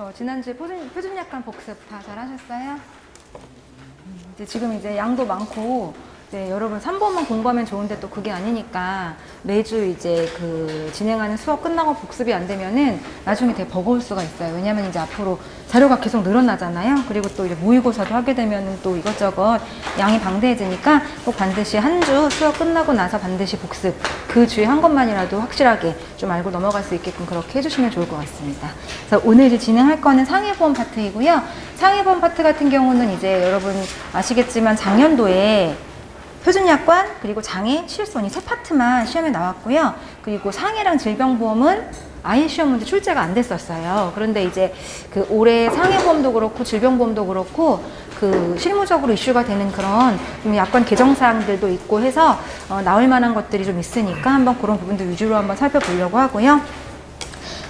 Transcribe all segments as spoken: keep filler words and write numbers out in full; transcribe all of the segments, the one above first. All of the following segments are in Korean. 저 지난주에 표준, 표준 약간 복습 다 잘 하셨어요? 이제 지금 이제 양도 많고, 네, 여러분 삼 번만 공부하면 좋은데 또 그게 아니니까 매주 이제 그 진행하는 수업 끝나고 복습이 안 되면은 나중에 되게 버거울 수가 있어요. 왜냐면 이제 앞으로 자료가 계속 늘어나잖아요. 그리고 또 이제 모의고사도 하게 되면은 또 이것저것 양이 방대해지니까 꼭 반드시 한 주 수업 끝나고 나서 반드시 복습, 그 주에 한 것만이라도 확실하게 좀 알고 넘어갈 수 있게끔 그렇게 해주시면 좋을 것 같습니다. 그래서 오늘 이제 진행할 거는 상해보험 파트이고요. 상해보험 파트 같은 경우는 이제 여러분 아시겠지만 작년도에 표준약관 그리고 장애, 실손 이 세 파트만 시험에 나왔고요. 그리고 상해랑 질병보험은 아예 시험 문제 출제가 안 됐었어요. 그런데 이제 그 올해 상해보험도 그렇고 질병보험도 그렇고 그 실무적으로 이슈가 되는 그런 약관 개정사항들도 있고 해서 어 나올 만한 것들이 좀 있으니까 한번 그런 부분들 위주로 한번 살펴보려고 하고요.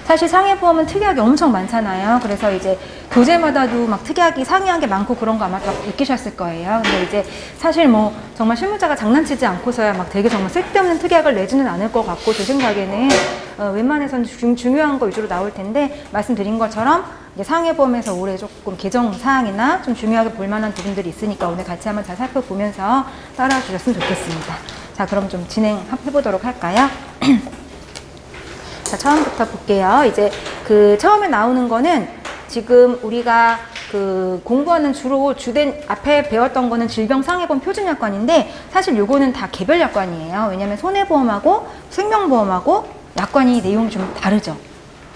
사실 상해보험은 특약이 엄청 많잖아요. 그래서 이제 교재마다도 막 특약이 상이한 게 많고 그런 거 아마 다 느끼셨을 거예요. 근데 이제 사실 뭐 정말 실무자가 장난치지 않고서야 막 되게 정말 쓸데없는 특약을 내지는 않을 것 같고, 제 생각에는 어, 웬만해서는 중, 중요한 거 위주로 나올 텐데, 말씀드린 것처럼 이제 상해보험에서 올해 조금 개정사항이나 좀 중요하게 볼 만한 부분들이 있으니까 오늘 같이 한번 잘 살펴보면서 따라와 주셨으면 좋겠습니다. 자, 그럼 좀 진행해 보도록 할까요? 자, 처음부터 볼게요. 이제 그 처음에 나오는 거는 지금 우리가 그 공부하는 주로 주된 앞에 배웠던 거는 질병상해보험 표준약관인데, 사실 요거는 다 개별약관이에요. 왜냐면 손해보험하고 생명보험하고 약관이 내용이 좀 다르죠.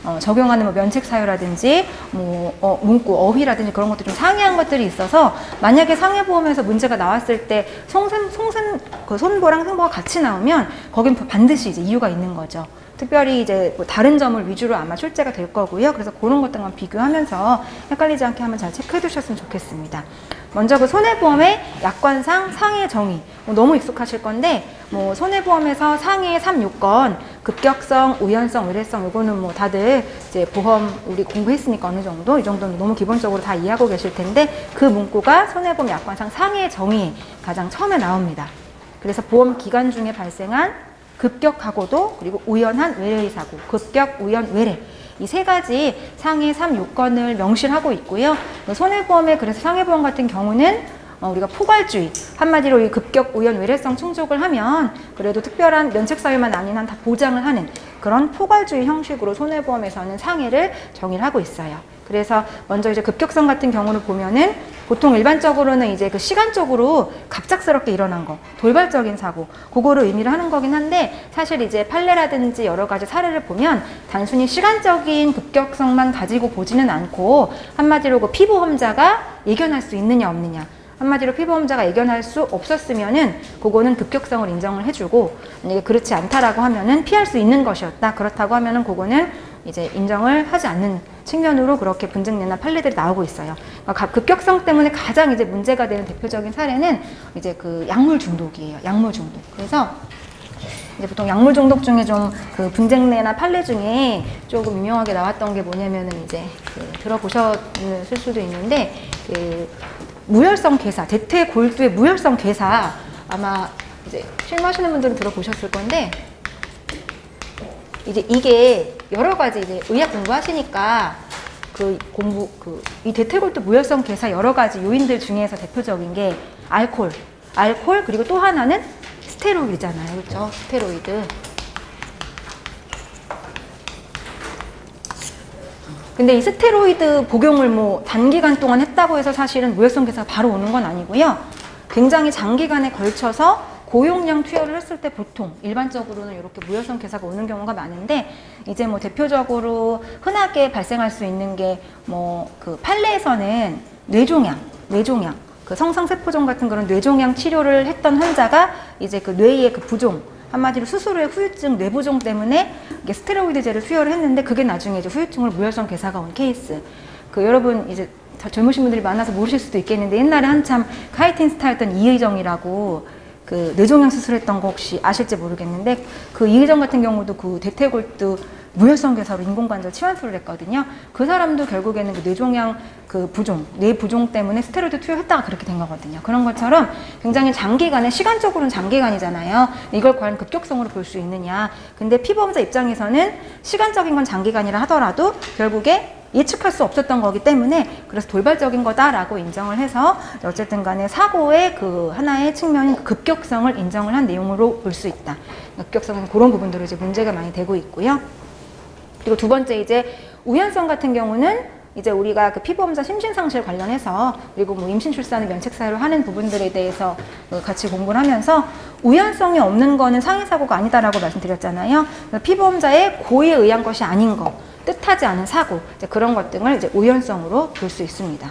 어, 적용하는 뭐 면책 사유라든지 뭐 어, 문구, 어휘라든지 그런 것도 좀 상이한 것들이 있어서, 만약에 상해보험에서 문제가 나왔을 때 송선, 송선, 그 손보랑 승보가 같이 나오면 거긴 반드시 이제 이유가 있는 거죠. 특별히 이제 뭐 다른 점을 위주로 아마 출제가 될 거고요. 그래서 그런 것들만 비교하면서 헷갈리지 않게 한번 잘 체크해 두셨으면 좋겠습니다. 먼저 그 손해보험의 약관상 상해 정의, 뭐 너무 익숙하실 건데, 뭐 손해보험에서 상해 삼 요건, 급격성, 우연성, 의례성, 이거는 뭐 다들 이제 보험 우리 공부했으니까 어느 정도, 이 정도는 너무 기본적으로 다 이해하고 계실 텐데, 그 문구가 손해보험 약관상 상해 정의 가장 처음에 나옵니다. 그래서 보험 기간 중에 발생한 급격하고도, 그리고 우연한 외래의 사고, 급격, 우연, 외래, 이 세 가지 상해 삼 요건을 명시하고 있고요. 손해보험에 그래서 상해보험 같은 경우는 우리가 포괄주의, 한마디로 이 급격, 우연, 외래성 충족을 하면 그래도 특별한 면책사유만 아닌 한 다 보장을 하는 그런 포괄주의 형식으로 손해보험에서는 상해를 정의를 하고 있어요. 그래서 먼저 이제 급격성 같은 경우를 보면은 보통 일반적으로는 이제 그 시간적으로 갑작스럽게 일어난 거, 돌발적인 사고, 그거를 의미를 하는 거긴 한데, 사실 이제 판례라든지 여러 가지 사례를 보면 단순히 시간적인 급격성만 가지고 보지는 않고, 한마디로 그 피보험자가 예견할 수 있느냐 없느냐, 한마디로 피보험자가 예견할 수 없었으면은 그거는 급격성을 인정을 해주고, 그렇지 않다라고 하면은 피할 수 있는 것이었다, 그렇다고 하면은 그거는 이제 인정을 하지 않는 측면으로 그렇게 분쟁내나 판례들이 나오고 있어요. 그러니까 급격성 때문에 가장 이제 문제가 되는 대표적인 사례는 이제 그 약물 중독이에요. 약물 중독. 그래서 이제 보통 약물 중독 중에 좀 그 분쟁내나 판례 중에 조금 유명하게 나왔던 게 뭐냐면은 이제 그 들어보셨을 수도 있는데, 그 무혈성 괴사, 대퇴 골두의 무혈성 괴사, 아마 이제 실무하시는 분들은 들어보셨을 건데, 이제 이게 여러 가지 이제 의학 공부하시니까 그 공부 그 이 대퇴골두 무혈성 괴사 여러 가지 요인들 중에서 대표적인 게 알코올, 알코올 그리고 또 하나는 스테로이드잖아요, 그렇죠? 스테로이드. 근데 이 스테로이드 복용을 뭐 단기간 동안 했다고 해서 사실은 무혈성 괴사가 바로 오는 건 아니고요. 굉장히 장기간에 걸쳐서 고용량 투여를 했을 때 보통 일반적으로는 이렇게 무혈성 괴사가 오는 경우가 많은데, 이제 뭐 대표적으로 흔하게 발생할 수 있는 게 뭐 그 판례에서는 뇌종양, 뇌종양, 그 성상세포종 같은 그런 뇌종양 치료를 했던 환자가 이제 그 뇌의 그 부종, 한마디로 수술 후에 후유증, 뇌부종 때문에 이게 스테로이드제를 투여를 했는데 그게 나중에 이제 후유증으로 무혈성 괴사가 온 케이스. 그 여러분 이제 다 젊으신 분들이 많아서 모르실 수도 있겠는데, 옛날에 한참 하이틴 스타였던 이의정이라고 그 뇌종양 수술했던 거 혹시 아실지 모르겠는데, 그 이의정 같은 경우도 그 대퇴골두 무혈성 괴사로 인공관절 치환술을 했거든요. 그 사람도 결국에는 그 뇌종양 그 부종, 뇌 부종 때문에 스테로이드 투여했다가 그렇게 된 거거든요. 그런 것처럼 굉장히 장기간에, 시간적으로는 장기간이잖아요. 이걸 과연 급격성으로 볼 수 있느냐. 근데 피보험자 입장에서는 시간적인 건 장기간이라 하더라도 결국에 예측할 수 없었던 거기 때문에 그래서 돌발적인 거다라고 인정을 해서 어쨌든 간에 사고의 그 하나의 측면인 급격성을 인정을 한 내용으로 볼 수 있다. 급격성은 그런 부분들로 이제 문제가 많이 되고 있고요. 그리고 두 번째 이제 우연성 같은 경우는 이제 우리가 그 피보험자 심신상실 관련해서 그리고 뭐 임신 출산을 면책사유로 하는 부분들에 대해서 같이 공부를 하면서 우연성이 없는 거는 상해사고가 아니다라고 말씀드렸잖아요. 피보험자의 고의에 의한 것이 아닌 것, 뜻하지 않은 사고, 이제 그런 것 등을 이제 우연성으로 볼 수 있습니다.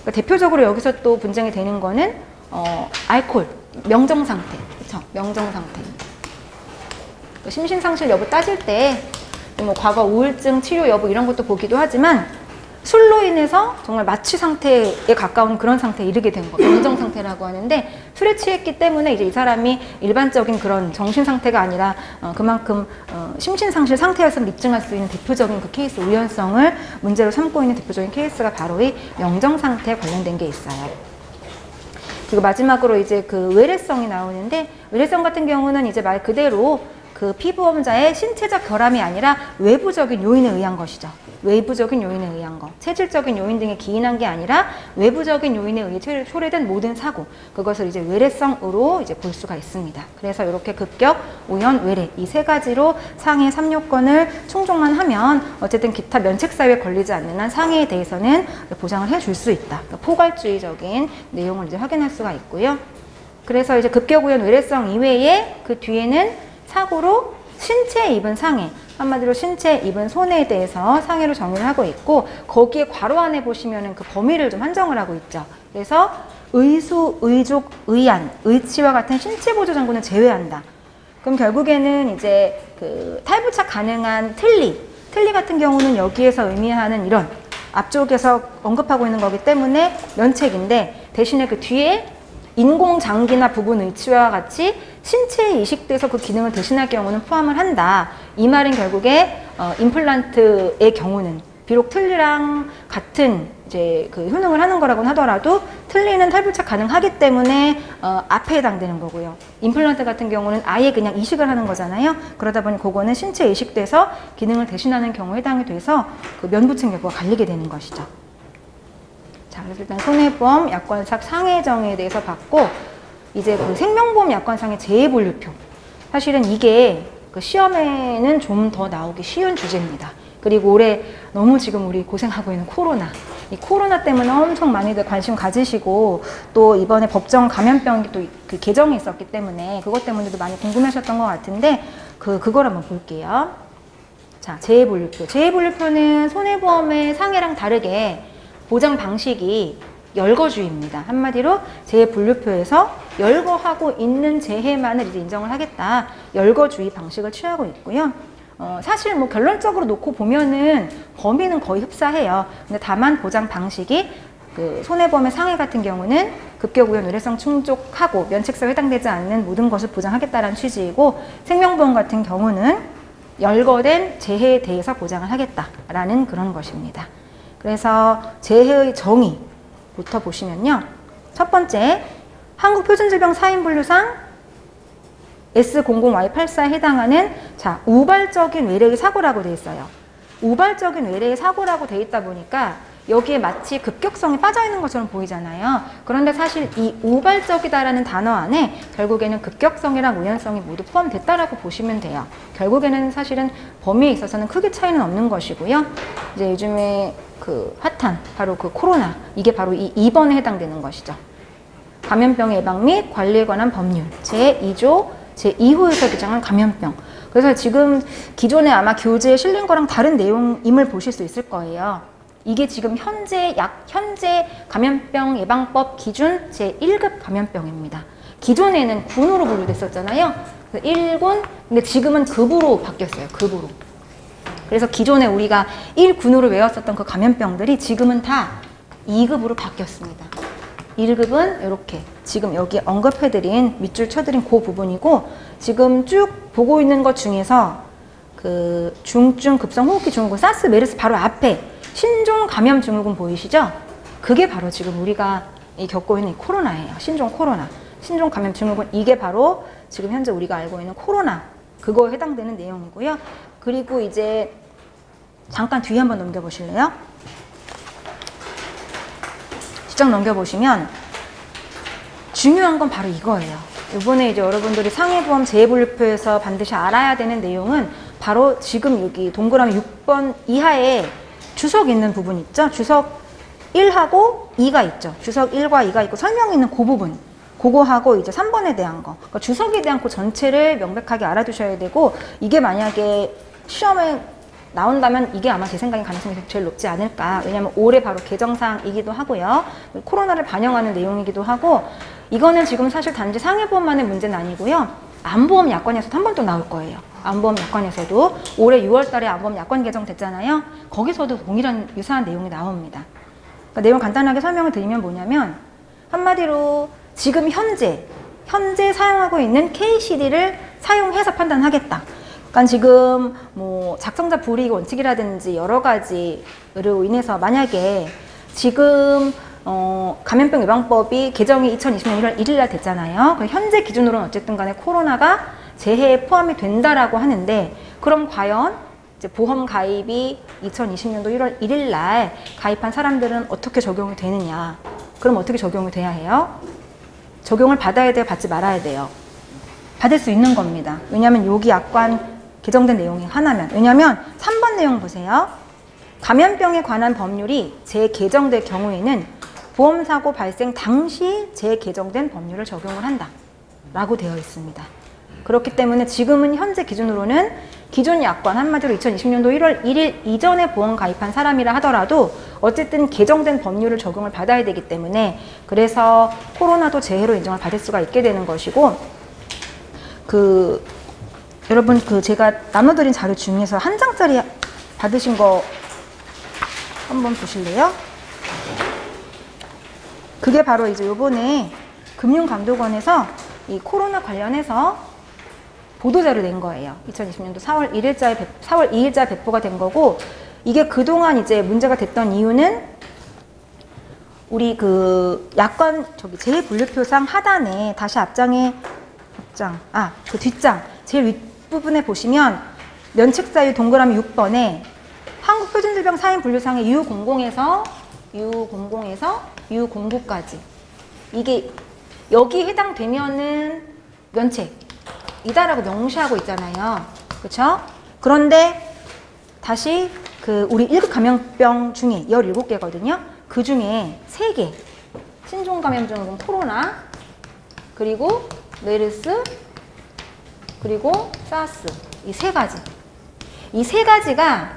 그러니까 대표적으로 여기서 또 분쟁이 되는 거는 어, 알코올, 명정상태, 그렇죠? 명정상태. 심신상실 여부 따질 때 뭐 과거 우울증 치료 여부 이런 것도 보기도 하지만 술로 인해서 정말 마취 상태에 가까운 그런 상태에 이르게 된 거, 병정 상태라고 하는데 술에 취했기 때문에 이제 이 사람이 일반적인 그런 정신 상태가 아니라 어, 그만큼 어, 심신상실 상태였음을 입증할 수 있는 대표적인 그 케이스, 우연성을 문제로 삼고 있는 대표적인 케이스가 바로 이 명정 상태에 관련된 게 있어요. 그리고 마지막으로 이제 그 외래성이 나오는데, 외래성 같은 경우는 이제 말 그대로 그 피보험자의 신체적 결함이 아니라 외부적인 요인에 의한 것이죠. 외부적인 요인에 의한 것, 체질적인 요인 등에 기인한 게 아니라 외부적인 요인에 의해 초래된 모든 사고, 그것을 이제 외래성으로 이제 볼 수가 있습니다. 그래서 이렇게 급격, 우연, 외래 이 세 가지로 상해 삼 요건을 충족만 하면 어쨌든 기타 면책사유에 걸리지 않는 한 상해에 대해서는 보장을 해줄 수 있다. 그러니까 포괄주의적인 내용을 이제 확인할 수가 있고요. 그래서 이제 급격, 우연, 외래성 이외에 그 뒤에는 사고로 신체에 입은 상해, 한마디로 신체에 입은 손해에 대해서 상해로 정의를 하고 있고, 거기에 괄호 안에 보시면은 그 범위를 좀 한정을 하고 있죠. 그래서 의수, 의족, 의안, 의치와 같은 신체 보조 장구는 제외한다. 그럼 결국에는 이제 그 탈부착 가능한 틀니, 틀니 같은 경우는 여기에서 의미하는 이런 앞쪽에서 언급하고 있는 거기 때문에 면책인데, 대신에 그 뒤에 인공장기나 부분 의치와 같이 신체에 이식돼서 그 기능을 대신할 경우는 포함을 한다. 이 말은 결국에 어, 임플란트의 경우는 비록 틀니랑 같은 이제 그 효능을 하는 거라고는 하더라도 틀니는 탈부착 가능하기 때문에 어, 앞에 해당되는 거고요. 임플란트 같은 경우는 아예 그냥 이식을 하는 거잖아요. 그러다 보니 그거는 신체에 이식돼서 기능을 대신하는 경우에 해당이 돼서 그 면부책 여부가 갈리게 되는 것이죠. 자, 그래서 일단 손해보험 약관상 상해 정의에 대해서 봤고, 이제 그 생명보험 약관상의 재해분류표, 사실은 이게 그 시험에는 좀 더 나오기 쉬운 주제입니다. 그리고 올해 너무 지금 우리 고생하고 있는 코로나, 이 코로나 때문에 엄청 많이들 관심 가지시고, 또 이번에 법정 감염병 또 그 개정이 있었기 때문에 그것 때문에도 많이 궁금하셨던 것 같은데 그 그걸 한번 볼게요. 자, 재해분류표. 재해분류표는 손해보험의 상해랑 다르게 보장 방식이 열거주의입니다. 한마디로 재해분류표에서 열거하고 있는 재해만을 이제 인정을 하겠다. 열거주의 방식을 취하고 있고요. 어, 사실 뭐 결론적으로 놓고 보면은 범위는 거의 흡사해요. 근데 다만 보장 방식이 그 손해보험의 상해 같은 경우는 급격, 우연, 의례성 충족하고 면책사유에 해당되지 않는 모든 것을 보장하겠다는 취지이고, 생명보험 같은 경우는 열거된 재해에 대해서 보장을 하겠다라는 그런 것입니다. 그래서 재해의 정의부터 보시면요. 첫 번째, 한국표준질병 사인분류상 에스 공공 와이 팔십사에 해당하는, 자, 우발적인 외래의 사고라고 돼 있어요. 우발적인 외래의 사고라고 돼 있다 보니까 여기에 마치 급격성이 빠져있는 것처럼 보이잖아요. 그런데 사실 이 우발적이다라는 단어 안에 결국에는 급격성이랑 우연성이 모두 포함됐다라고 보시면 돼요. 결국에는 사실은 범위에 있어서는 크게 차이는 없는 것이고요. 이제 요즘에 그 핫한 바로 그 코로나, 이게 바로 이 이 번에 해당되는 것이죠. 감염병 예방 및 관리에 관한 법률 제이 조 제이 호에서 규정한 감염병. 그래서 지금 기존에 아마 교재에 실린 거랑 다른 내용임을 보실 수 있을 거예요. 이게 지금 현재 약 현재 감염병 예방법 기준 제일 급 감염병입니다. 기존에는 군으로 분류됐었잖아요. 그래서 일 군, 근데 지금은 급으로 바뀌었어요. 급으로. 그래서 기존에 우리가 일 군으로 외웠었던 그 감염병들이 지금은 다 이 급으로 바뀌었습니다. 일 급은 이렇게 지금 여기 언급해드린, 밑줄 쳐드린 그 부분이고, 지금 쭉 보고 있는 것 중에서 그 중증 급성 호흡기 증후군, 사스, 메르스 바로 앞에 신종 감염 증후군 보이시죠? 그게 바로 지금 우리가 겪고 있는 이 코로나예요. 신종 코로나, 신종 감염 증후군, 이게 바로 지금 현재 우리가 알고 있는 코로나, 그거에 해당되는 내용이고요. 그리고 이제 잠깐 뒤에 한번 넘겨보실래요? 두 장 넘겨보시면 중요한 건 바로 이거예요. 이번에 이제 여러분들이 상해보험 재해분류표에서 반드시 알아야 되는 내용은 바로 지금 여기 동그라미 육 번 이하에 주석 있는 부분 있죠? 주석 일하고 이가 있죠. 주석 일과 이가 있고 설명이 있는 그 부분. 그거하고 이제 삼 번에 대한 거. 그러니까 주석에 대한 그 전체를 명백하게 알아두셔야 되고, 이게 만약에 시험에 나온다면 이게 아마 제 생각인 가능성이 제일 높지 않을까. 왜냐하면 올해 바로 개정사항이기도 하고요. 코로나를 반영하는 내용이기도 하고, 이거는 지금 사실 단지 상해보험만의 문제는 아니고요. 안보험 약관에서도 한 번 또 나올 거예요. 안보험 약관에서도 올해 유월 달에 안보험 약관 개정됐잖아요. 거기서도 동일한 유사한 내용이 나옵니다. 그러니까 내용 간단하게 설명을 드리면 뭐냐면, 한마디로 지금 현재 현재 사용하고 있는 케이씨디를 사용해서 판단하겠다. 그러니까 지금 뭐 작성자 불이익 원칙이라든지 여러 가지로 인해서 만약에 지금 어 감염병 예방법이 개정이 이천이십년 일월 일일날 됐잖아요. 현재 기준으로는 어쨌든 간에 코로나가 재해에 포함이 된다라고 하는데, 그럼 과연 이제 보험 가입이 이천이십년도 일월 일일날 가입한 사람들은 어떻게 적용이 되느냐. 그럼 어떻게 적용이 돼야 해요? 적용을 받아야 돼요? 받지 말아야 돼요? 받을 수 있는 겁니다. 왜냐하면 여기 약관 개정된 내용이 하나면. 왜냐하면 삼 번 내용 보세요. 감염병에 관한 법률이 재개정될 경우에는 보험사고 발생 당시 재개정된 법률을 적용을 한다 라고 되어 있습니다. 그렇기 때문에 지금은 현재 기준으로는 기존 약관, 한마디로 이천이십년도 일월 일일 이전에 보험 가입한 사람이라 하더라도 어쨌든 개정된 법률을 적용을 받아야 되기 때문에, 그래서 코로나도 재해로 인정을 받을 수가 있게 되는 것이고, 그 여러분 그 제가 나눠드린 자료 중에서 한 장짜리 받으신 거 한번 보실래요? 그게 바로 이제 요번에 금융감독원에서 이 코로나 관련해서 보도자료 낸 거예요. 이천이십년도 사월 일일자에 사월 이일자에 배포가 된 거고, 이게 그동안 이제 문제가 됐던 이유는 우리 그 약관 저기 재해분류표상 하단에 다시 앞장에 앞장 아 그 뒷장 제일 윗부분에 보시면 면책사유 동그라미 육 번에 한국표준질병 사인분류상의 유 공공에서 유 공공에서 유 공구까지 이게 여기 해당되면은 면책이다라고 명시하고 있잖아요. 그렇죠? 그런데 다시 그 우리 일급 감염병 중에 열일곱 개거든요. 그 중에 세 개 신종 감염증은 코로나, 그리고 메르스, 그리고 사스, 이 세 가지. 이 세 가지가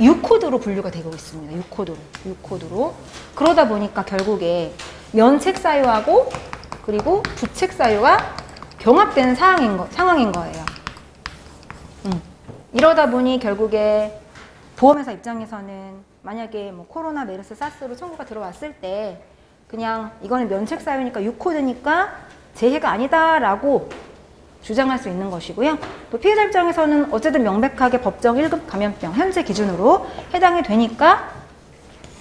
유 코드로 분류가 되고 있습니다. 유 코드로. 유 코드로. 그러다 보니까 결국에 면책 사유하고 그리고 부책 사유가 병합되는 상황인, 거, 상황인 거예요. 음. 이러다 보니 결국에 보험회사 입장에서는 만약에 뭐 코로나, 메르스, 사스로 청구가 들어왔을 때 그냥 이거는 면책 사유니까 유 코드니까 재해가 아니다라고 주장할 수 있는 것이고요. 또 피해자 입장에서는 어쨌든 명백하게 법정 일급 감염병 현재 기준으로 해당이 되니까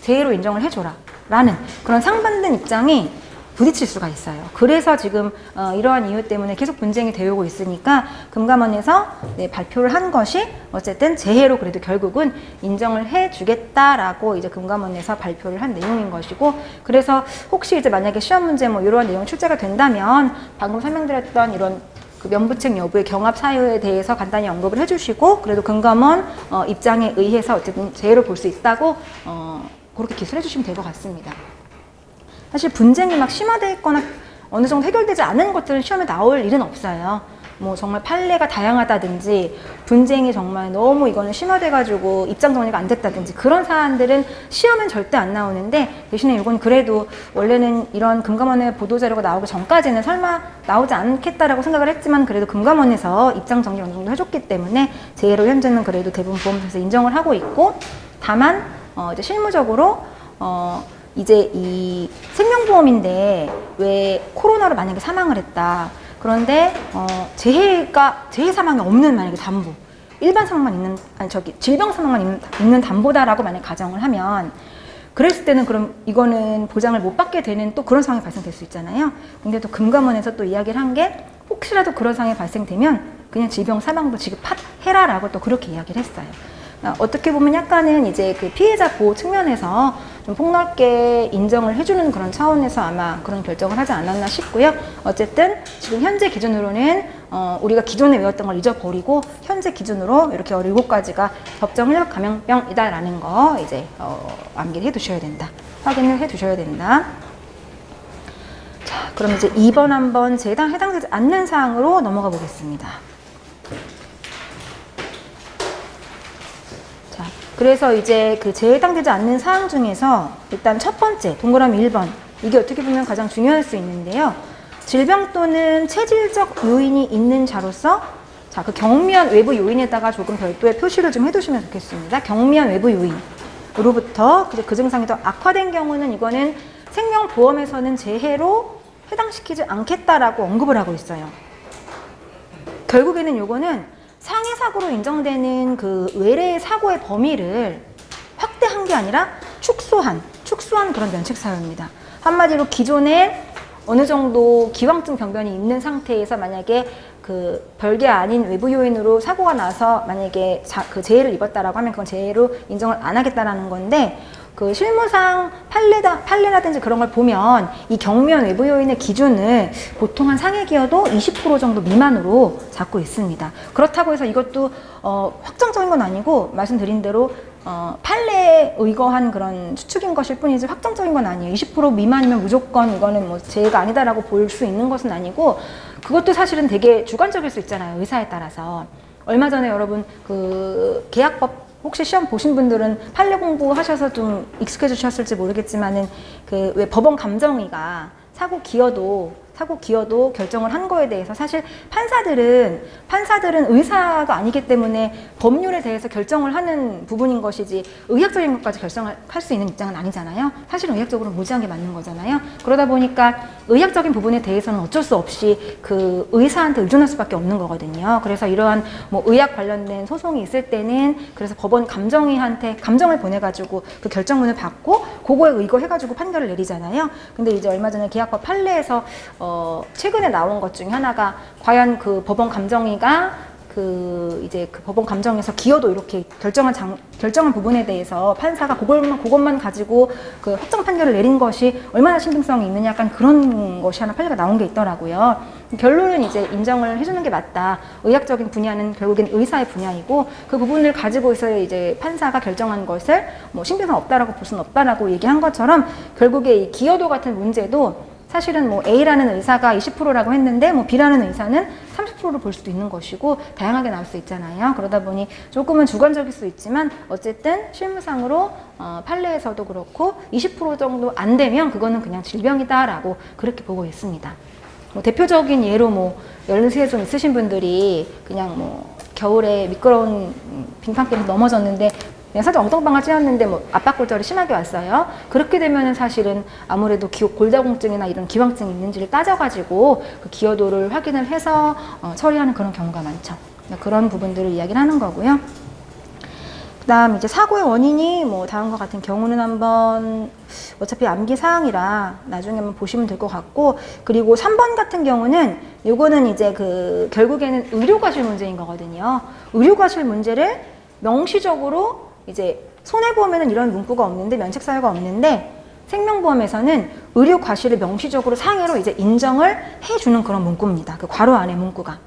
재해로 인정을 해줘라 라는 그런 상반된 입장이 부딪힐 수가 있어요. 그래서 지금 어, 이러한 이유 때문에 계속 분쟁이 되고 있으니까 금감원에서 네, 발표를 한 것이 어쨌든 재해로 그래도 결국은 인정을 해주겠다라고 이제 금감원에서 발표를 한 내용인 것이고, 그래서 혹시 이제 만약에 시험 문제 뭐 이러한 내용 출제가 된다면 방금 설명드렸던 이런 그 면부책 여부의 경합 사유에 대해서 간단히 언급을 해주시고, 그래도 금감원 어, 입장에 의해서 어쨌든 재해로 볼 수 있다고 어, 그렇게 기술해 주시면 될 것 같습니다. 사실 분쟁이 막 심화되어 있거나 어느 정도 해결되지 않은 것들은 시험에 나올 일은 없어요. 뭐 정말 판례가 다양하다든지 분쟁이 정말 너무 이거는 심화돼가지고 입장 정리가 안 됐다든지 그런 사안들은 시험은 절대 안 나오는데, 대신에 이건 그래도 원래는 이런 금감원의 보도자료가 나오기 전까지는 설마 나오지 않겠다라고 생각을 했지만 그래도 금감원에서 입장 정리 어느 정도 해줬기 때문에 재해로 현재는 그래도 대부분 보험사에서 인정을 하고 있고, 다만 어 이제 실무적으로 어 이제 이 생명보험인데 왜 코로나로 만약에 사망을 했다. 그런데 어 재해가 재해 사망이 없는 만약에 담보, 일반 사망만 있는 아니 저기 질병 사망만 있는, 있는 담보다라고 만약 가정을 하면, 그랬을 때는 그럼 이거는 보장을 못 받게 되는 또 그런 상황이 발생될 수 있잖아요. 근데 또 금감원에서 또 이야기를 한 게 혹시라도 그런 상황이 발생되면 그냥 질병 사망도 지급해라라고 또 그렇게 이야기를 했어요. 어떻게 보면 약간은 이제 그 피해자 보호 측면에서 좀 폭넓게 인정을 해주는 그런 차원에서 아마 그런 결정을 하지 않았나 싶고요. 어쨌든 지금 현재 기준으로는 어, 우리가 기존에 외웠던 걸 잊어버리고 현재 기준으로 이렇게 열일곱 가지가 접종력 감염병이다라는 거 이제 어, 암기를 해두셔야 된다. 확인을 해두셔야 된다. 자, 그럼 이제 이 번 한번 제가 해당되지 않는 사항으로 넘어가 보겠습니다. 그래서 이제 그 재해당되지 않는 사항 중에서 일단 첫 번째 동그라미 일 번, 이게 어떻게 보면 가장 중요할 수 있는데요. 질병 또는 체질적 요인이 있는 자로서, 자, 그 경미한 외부 요인에다가 조금 별도의 표시를 좀 해두시면 좋겠습니다. 경미한 외부 요인으로부터 그 증상이 더 악화된 경우는 이거는 생명보험에서는 재해로 해당시키지 않겠다라고 언급을 하고 있어요. 결국에는 요거는 상해 사고로 인정되는 그 외래의 사고의 범위를 확대한 게 아니라 축소한, 축소한 그런 면책 사유입니다. 한마디로 기존에 어느 정도 기왕증 병변이 있는 상태에서 만약에 그 별개 아닌 외부 요인으로 사고가 나서 만약에 자, 그 재해를 입었다라고 하면 그건 재해로 인정을 안 하겠다라는 건데, 그 실무상 판례다, 판례라든지 그런 걸 보면 이 경미한 외부 요인의 기준을 보통 한 상해기여도 이십 퍼센트 정도 미만으로 잡고 있습니다. 그렇다고 해서 이것도 어, 확정적인 건 아니고 말씀드린 대로 어, 판례에 의거한 그런 추측인 것일 뿐이지 확정적인 건 아니에요. 이십 퍼센트 미만이면 무조건 이거는 뭐 재해가 아니다라고 볼 수 있는 것은 아니고, 그것도 사실은 되게 주관적일 수 있잖아요. 의사에 따라서. 얼마 전에 여러분 그 계약법 혹시 시험 보신 분들은 판례 공부하셔서 좀 익숙해지셨을지 모르겠지만은 그 왜 법원 감정위가 사고 기여도 사고 기여도 결정을 한 거에 대해서 사실 판사들은 판사들은 의사가 아니기 때문에 법률에 대해서 결정을 하는 부분인 것이지 의학적인 것까지 결정을 할 수 있는 입장은 아니잖아요. 사실은 의학적으로 무지한 게 맞는 거잖아요. 그러다 보니까 의학적인 부분에 대해서는 어쩔 수 없이 그 의사한테 의존할 수밖에 없는 거거든요. 그래서 이러한 뭐 의학 관련된 소송이 있을 때는 그래서 법원 감정위한테 감정을 보내가지고 그 결정문을 받고 그거에 의거해가지고 판결을 내리잖아요. 근데 이제 얼마 전에 계약법 판례에서 어, 최근에 나온 것 중에 하나가 과연 그 법원 감정위가 그 이제 그 법원 감정에서 기여도 이렇게 결정한 장, 결정한 부분에 대해서 판사가 그걸만 그것만 가지고 그 확정 판결을 내린 것이 얼마나 신빙성이 있느냐, 약간 그런 것이 하나 판례가 나온 게 있더라고요. 결론은 이제 인정을 해주는 게 맞다. 의학적인 분야는 결국엔 의사의 분야이고 그 부분을 가지고 있어야 이제 판사가 결정한 것을 뭐 신빙성 없다라고 볼 수는 없다라고 얘기한 것처럼 결국에 이 기여도 같은 문제도 사실은 뭐 A라는 의사가 이십 퍼센트라고 했는데 뭐 B라는 의사는 삼십 퍼센트로 볼 수도 있는 것이고 다양하게 나올 수 있잖아요. 그러다 보니 조금은 주관적일 수 있지만 어쨌든 실무상으로 어, 판례에서도 그렇고 이십 퍼센트 정도 안 되면 그거는 그냥 질병이다라고 그렇게 보고 있습니다. 뭐 대표적인 예로 뭐 연세 좀 있으신 분들이 그냥 뭐 겨울에 미끄러운 빙판길에서 넘어졌는데 그냥 살짝 엉덩방아 찧었는데 뭐 압박골절이 심하게 왔어요. 그렇게 되면은 사실은 아무래도 기, 골다공증이나 이런 기왕증이 있는지를 따져가지고 그 기여도를 확인을 해서 어, 처리하는 그런 경우가 많죠. 그런 부분들을 이야기를 하는 거고요. 그 다음 이제 사고의 원인이 뭐 다음과 같은 경우는 한번 어차피 암기 사항이라 나중에 한번 보시면 될 것 같고, 그리고 삼 번 같은 경우는 요거는 이제 그 결국에는 의료과실 문제인 거거든요. 의료과실 문제를 명시적으로 이제 손해보험에는 이런 문구가 없는데 면책사유가 없는데 생명보험에서는 의료과실을 명시적으로 상해로 이제 인정을 해주는 그런 문구입니다. 그 괄호 안에 문구가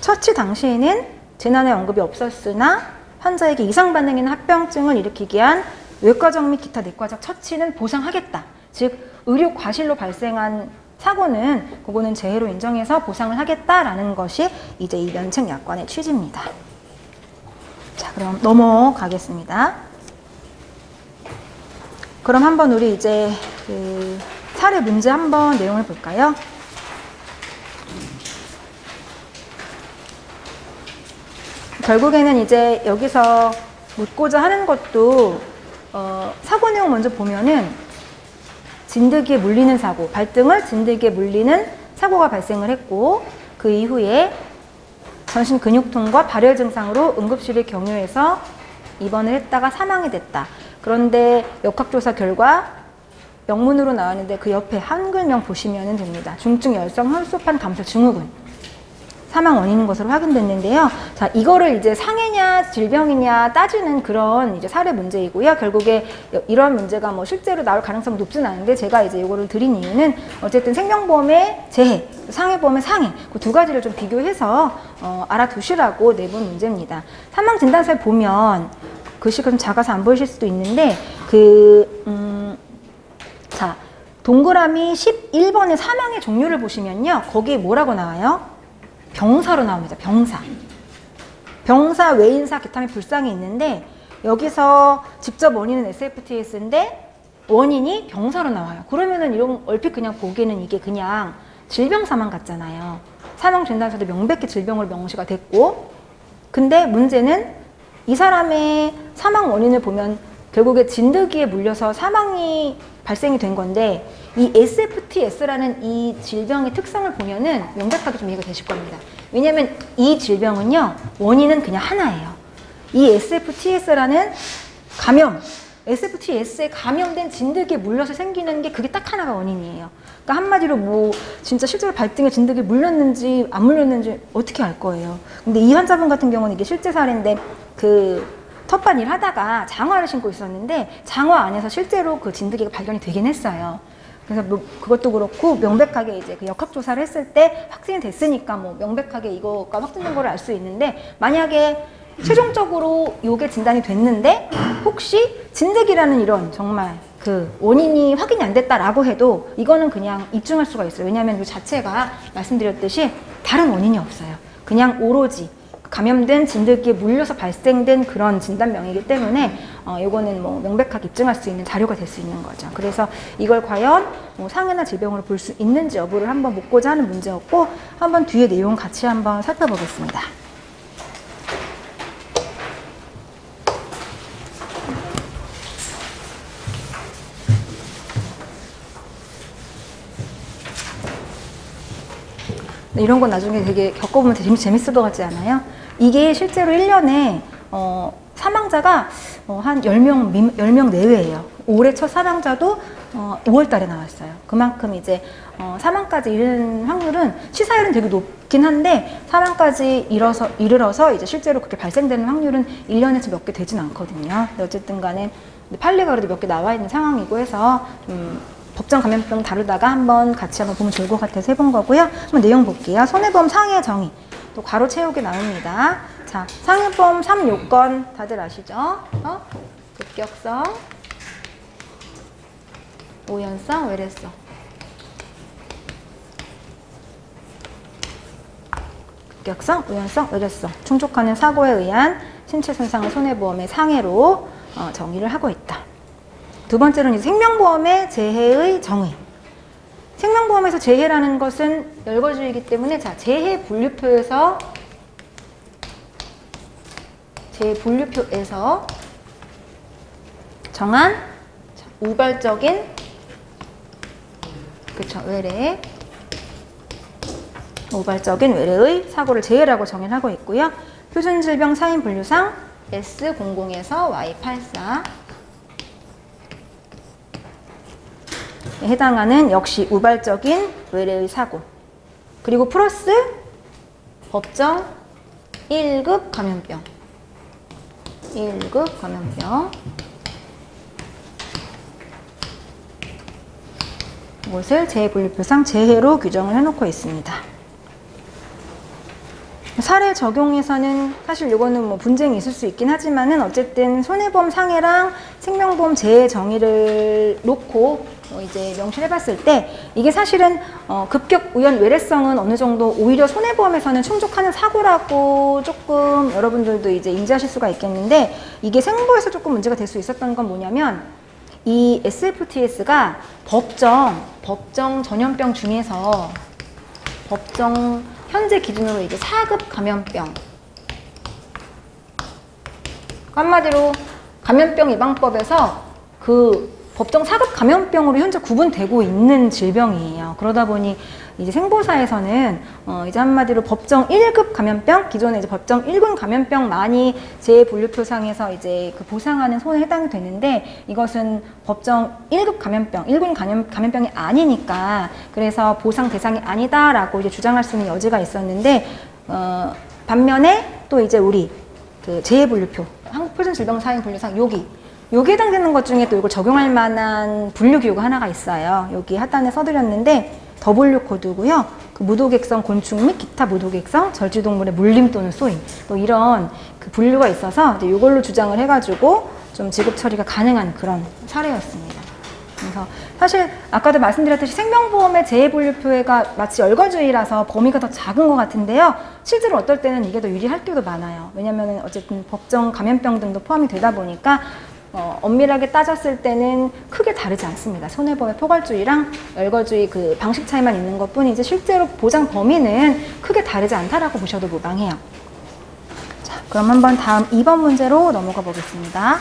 처치 당시에는 재난의 언급이 없었으나 환자에게 이상 반응이나 합병증을 일으키게 한 외과적 및 기타 내과적 처치는 보상하겠다. 즉 의료과실로 발생한 사고는 그거는 재해로 인정해서 보상을 하겠다라는 것이 이제 이 면책약관의 취지입니다. 자, 그럼 넘어가겠습니다. 그럼 한번 우리 이제 그 사례 문제 한번 내용을 볼까요? 결국에는 이제 여기서 묻고자 하는 것도 어, 사고 내용 먼저 보면은 진드기에 물리는 사고, 발등을 진드기에 물리는 사고가 발생을 했고 그 이후에 전신 근육통과 발열 증상으로 응급실에 경유해서 입원을 했다가 사망이 됐다. 그런데 역학조사 결과 영문으로 나왔는데 그 옆에 한글명 보시면 됩니다. 중증 열성 혈소판 감소 증후군. 사망 원인인 것으로 확인됐는데요. 자, 이거를 이제 상해냐 질병이냐 따지는 그런 이제 사례 문제이고요. 결국에 이런 문제가 뭐 실제로 나올 가능성이 높진 않은데 제가 이제 이거를 드린 이유는 어쨌든 생명보험의 재해, 상해보험의 상해, 그 두 가지를 좀 비교해서 어, 알아두시라고 내본 문제입니다. 사망 진단서에 보면 글씨가 좀 작아서 안 보이실 수도 있는데 그 음, 자, 동그라미 십일 번의 사망의 종류를 보시면요. 거기에 뭐라고 나와요? 병사로 나옵니다. 병사. 병사, 외인사, 기타 및 불상이 있는데 여기서 직접 원인은 에스에프티에스인데 원인이 병사로 나와요. 그러면은 이런 얼핏 그냥 보기에는 이게 그냥 질병 사망 같잖아요. 사망 진단서도 명백히 질병으로 명시가 됐고, 근데 문제는 이 사람의 사망 원인을 보면 결국에 진드기에 물려서 사망이 발생이 된 건데 이 에스에프티에스라는 이 질병의 특성을 보면은 명백하게 좀 이해가 되실 겁니다. 왜냐하면 이 질병은요, 원인은 그냥 하나예요. 이 에스에프티에스라는 감염, 에스에프티에스에 감염된 진드기에 물려서 생기는 게 그게 딱 하나가 원인이에요. 그러니까 한마디로 뭐 진짜 실제로 발등에 진드기에 물렸는지 안 물렸는지 어떻게 알 거예요. 근데 이 환자분 같은 경우는 이게 실제 사례인데 그 텃밭 일 하다가 장화를 신고 있었는데 장화 안에서 실제로 그 진드기가 발견이 되긴 했어요. 그래서 뭐 그것도 그렇고 명백하게 이제 그 역학조사를 했을 때 확진이 됐으니까 뭐 명백하게 이거가 확진된 거를 알 수 있는데, 만약에 최종적으로 요게 진단이 됐는데 혹시 진드기라는 이런 정말 그 원인이 확인이 안 됐다라고 해도 이거는 그냥 입증할 수가 있어요. 왜냐하면 요 자체가 말씀드렸듯이 다른 원인이 없어요. 그냥 오로지 감염된 진드기에 물려서 발생된 그런 진단명이기 때문에 어, 이거는 뭐 명백하게 입증할 수 있는 자료가 될 수 있는 거죠. 그래서 이걸 과연 뭐 상해나 질병으로 볼 수 있는지 여부를 한번 묻고자 하는 문제였고, 한번 뒤에 내용 같이 한번 살펴보겠습니다. 이런 건 나중에 되게 겪어보면 되게 재밌을 것 같지 않아요? 이게 실제로 일 년에 어, 사망자가 어, 한 열 명, 열 명 내외예요. 올해 첫 사망자도 어, 오월 달에 나왔어요. 그만큼 이제 어, 사망까지 이르는 확률은 치사율은 되게 높긴 한데 사망까지 이르러서, 이르러서 이제 실제로 그렇게 발생되는 확률은 일 년에 몇 개 되진 않거든요. 어쨌든 간에 판례가 그래도 몇 개 나와 있는 상황이고 해서 음, 법정 감염병 다루다가 한번 같이 한번 보면 좋을 것 같아서 해본 거고요. 한번 내용 볼게요. 손해보험 상해 정의. 또 괄호 채우기 나옵니다. 자, 상해보험 삼 요건 다들 아시죠? 어? 급격성, 오연성, 외래성. 급격성, 오연성, 외래성. 충족하는 사고에 의한 신체 손상을 손해보험의 상해로 어, 정의를 하고 있다. 두 번째로는 생명보험의 재해의 정의. 생명보험에서 재해라는 것은 열거주의이기 때문에 자, 재해 분류표에서 재해 분류표에서 정한 자, 우발적인 그쵸 외래 우발적인 외래의 사고를 재해라고 정의하고 있고요. 표준질병 사인 분류상 에스 공공에서 와이 팔십사 해당하는 역시 우발적인 외래의 사고, 그리고 플러스 법정 일 급 감염병 일 급 감염병 이것을 재해분류표상 재해로 규정을 해놓고 있습니다. 사례 적용에서는 사실 이거는 뭐 분쟁이 있을 수 있긴 하지만은 어쨌든 손해보험 상해랑 생명보험 재해 정의를 놓고 어 이제 명시를 해봤을 때 이게 사실은 어 급격 우연 외래성은 어느 정도 오히려 손해보험에서는 충족하는 사고라고 조금 여러분들도 이제 인지하실 수가 있겠는데, 이게 생보에서 조금 문제가 될 수 있었던 건 뭐냐면 이 에스에프티에스가 법정 법정 전염병 중에서 법정 현재 기준으로 이제 사 급 감염병, 한마디로 감염병 예방법에서 그 법정 사 급 감염병으로 현재 구분되고 있는 질병이에요. 그러다 보니 이제 생보사에서는 어 이제 한마디로 법정 일 급 감염병, 기존에 이제 법정 일 군 감염병만이 재해분류표상에서 이제 그 보상하는 손해에 해당이 되는데, 이것은 법정 일 급 감염병, 일 군 감염, 감염병이 아니니까 그래서 보상 대상이 아니다라고 이제 주장할 수 있는 여지가 있었는데, 어, 반면에 또 이제 우리 그 재해분류표, 한국표준질병사회분류상 여기 여기에 해당되는 것 중에 또 이걸 적용할 만한 분류 기호가 하나가 있어요. 여기 하단에 써드렸는데 더분류 코드고요. 그 무도객성 곤충 및 기타 무도객성 절지동물의 물림 또는 쏘임, 또 이런 그 분류가 있어서 이제 이걸로 주장을 해가지고 좀 지급 처리가 가능한 그런 사례였습니다. 그래서 사실 아까도 말씀드렸듯이 생명보험의 재해분류표가 마치 열거주의라서 범위가 더 작은 것 같은데요. 실제로 어떨 때는 이게 더 유리할 경우도 많아요. 왜냐하면 어쨌든 법정 감염병 등도 포함이 되다 보니까 어, 엄밀하게 따졌을 때는 크게 다르지 않습니다. 손해보험의 포괄주의랑 열거주의 그 방식 차이만 있는 것뿐이지 실제로 보장 범위는 크게 다르지 않다라고 보셔도 무방해요. 자, 그럼 한번 다음 이 번 문제로 넘어가 보겠습니다.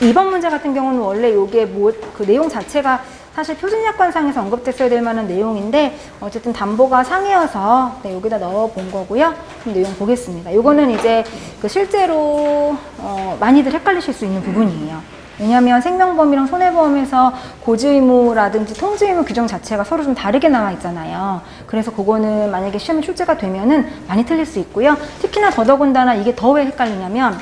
이 번 문제 같은 경우는 원래 이게 뭐, 그 내용 자체가 사실 표준약관상에서 언급됐어야 될 만한 내용인데 어쨌든 담보가 상해여서 네, 여기다 넣어본 거고요. 내용 보겠습니다. 이거는 이제 그 실제로 어, 많이들 헷갈리실 수 있는 부분이에요. 왜냐하면 생명보험이랑 손해보험에서 고지의무라든지 통지의무 규정 자체가 서로 좀 다르게 나와 있잖아요. 그래서 그거는 만약에 시험에 출제가 되면은 많이 틀릴 수 있고요. 특히나 더더군다나 이게 더 왜 헷갈리냐면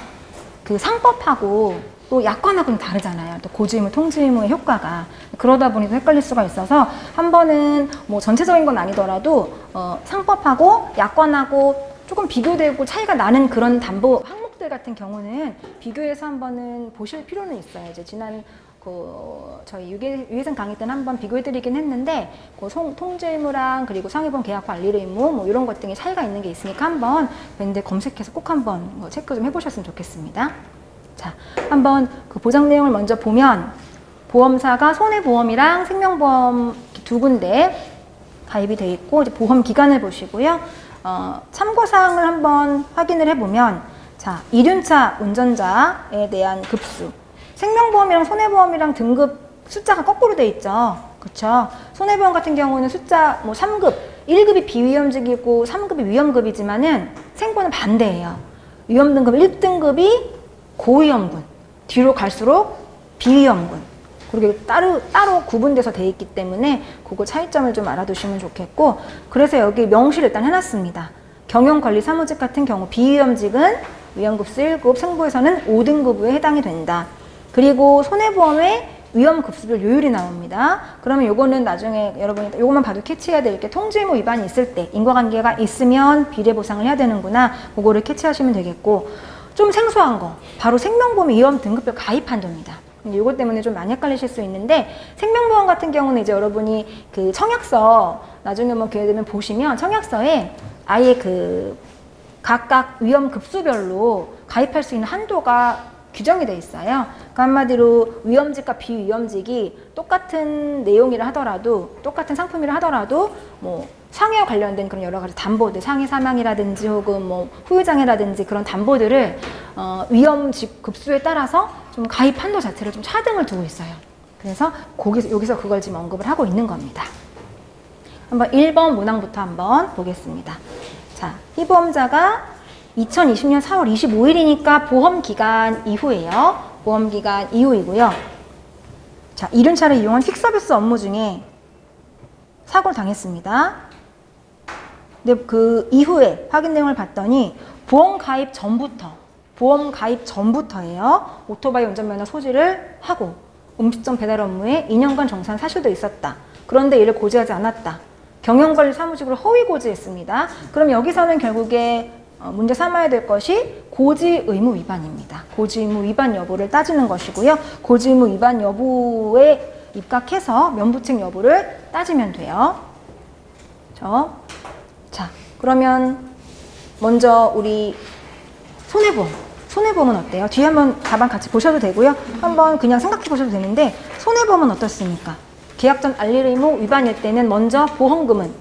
그 상법하고 또 약관하고는 다르잖아요. 또 고지의무, 통지의무의 효과가. 그러다 보니 헷갈릴 수가 있어서 한 번은 뭐 전체적인 건 아니더라도 어, 상법하고 약관하고 조금 비교되고 차이가 나는 그런 담보 항목들 같은 경우는 비교해서 한 번은 보실 필요는 있어요. 이제 지난 그 저희 유해, 유해생 강의 때는 한번 비교해드리긴 했는데 그 통지의무랑 그리고 상해보험 계약 관리의 의무 뭐 이런 것 등의 차이가 있는 게 있으니까 한번 밴드 검색해서 꼭 한번 체크 좀 해보셨으면 좋겠습니다. 자, 한번 그 보장 내용을 먼저 보면 보험사가 손해보험이랑 생명보험 두 군데 가입이 돼 있고 이제 보험 기간을 보시고요. 어, 참고사항을 한번 확인을 해보면 자, 일륜차 운전자에 대한 급수, 생명보험이랑 손해보험이랑 등급 숫자가 거꾸로 돼 있죠. 그렇죠? 손해보험 같은 경우는 숫자 뭐 삼 급, 일 급이 비위험직이고 삼 급이 위험급이지만은 생보는 반대예요. 위험등급 일 등급이 고위험군, 뒤로 갈수록 비위험군, 그리고 따로 따로 구분돼서 돼 있기 때문에 그거 차이점을 좀 알아두시면 좋겠고, 그래서 여기 명시를 일단 해놨습니다. 경영관리사무직 같은 경우 비위험직은 위험급수 일 급, 생보에서는 오 등급에 해당이 된다. 그리고 손해보험의 위험급수별 요율이 나옵니다. 그러면 요거는 나중에 여러분이 요것만 봐도 캐치해야 될 게 통지의무 위반이 있을 때 인과관계가 있으면 비례보상을 해야 되는구나, 그거를 캐치하시면 되겠고, 좀 생소한 거, 바로 생명보험 위험 등급별 가입 한도입니다. 근데 이것 때문에 좀 많이 헷갈리실 수 있는데 생명보험 같은 경우는 이제 여러분이 그 청약서 나중에 뭐 기회 되면 보시면 청약서에 아예 그 각각 위험 급수별로 가입할 수 있는 한도가 규정이 돼 있어요. 그러니까 한마디로 위험직과 비위험직이 똑같은 내용이라 하더라도, 똑같은 상품이라 하더라도 뭐 상해와 관련된 그런 여러 가지 담보들, 상해 사망이라든지 혹은 뭐 후유장애라든지 그런 담보들을 어, 위험직 급수에 따라서 좀 가입 한도 자체를 좀 차등을 두고 있어요. 그래서 거기서, 여기서 그걸 지금 언급을 하고 있는 겁니다. 한번 일 번 문항부터 한번 보겠습니다. 자, 피보험자가 이천이십년 사월 이십오일이니까 보험기간 이후예요. 보험기간 이후이고요. 자, 이륜차를 이용한 퀵서비스 업무 중에 사고를 당했습니다. 근데 그 이후에 확인 내용을 봤더니 보험 가입 전부터, 보험 가입 전부터예요. 오토바이 운전면허 소지를 하고 음식점 배달 업무에 이 년간 정산 사실도 있었다. 그런데 이를 고지하지 않았다. 경영관리 사무직으로 허위 고지했습니다. 그럼 여기서는 결국에 문제 삼아야 될 것이 고지의무 위반입니다. 고지의무 위반 여부를 따지는 것이고요. 고지의무 위반 여부에 입각해서 면부책 여부를 따지면 돼요. 그렇죠? 자, 그러면 먼저 우리 손해보험. 손해보험은 어때요? 뒤에 한번 답안 같이 보셔도 되고요. 한번 그냥 생각해 보셔도 되는데 손해보험은 어떻습니까? 계약 전 알릴 의무 위반일 때는 먼저 보험금은